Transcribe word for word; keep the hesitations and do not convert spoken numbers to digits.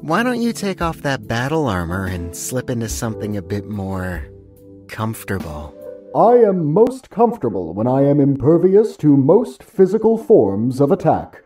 Why don't you take off that battle armor and slip into something a bit more comfortable? I am most comfortable when I am impervious to most physical forms of attack.